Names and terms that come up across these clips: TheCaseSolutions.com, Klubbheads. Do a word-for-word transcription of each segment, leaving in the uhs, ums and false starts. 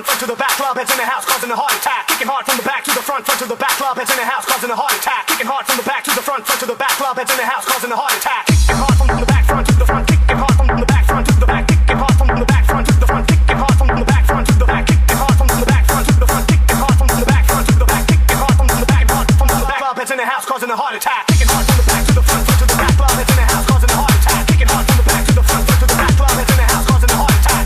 front, front to the back, Klubbheads in the house, causing a heart attack. Kicking hard from the back to the front, front to the back, Klubbheads in the house, causing a heart attack. Kicking hard from the back to the front, front to the back, Klubbheads in the house, causing a heart attack. Kicking hard from the back, front to the front, kicking hard from the back, front to the back, kicking hard from the back, front to the front, kicking hard from the back, front to the back, kicking hard from the back, front to the front, kicking hard from the back, front to the back, kicking hard from the back, front from the back, Klubbheads in the house, causing a heart attack. Kicking hard from the back to the front, front to the back, Klubbheads in the house, causing a heart attack. Kicking hard from the back to the front, front to the back, Klubbheads in the house, causing a heart attack.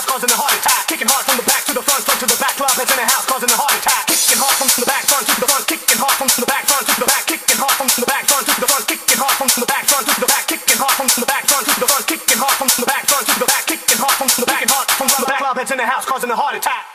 Kicking hard from the back to the front, front to the back, Klubbheads in the house, causing a heart attack. Kicking hard from the back to the front, front to the back, Klubbheads in the house, causing a heart attack. Kicking hard from the back, front to the front, kicking hard from the back, front to the back, kicking hard from the back, front to the front, kicking hard from the back, front to the back, kicking hard from the back, front to the front, kicking hard from the back, front to the back, kicking hard from the back, front to the back, kicking kicking kicking kicking hard. From the back, Klubbheads in the house, causing a heart attack.